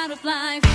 out of life.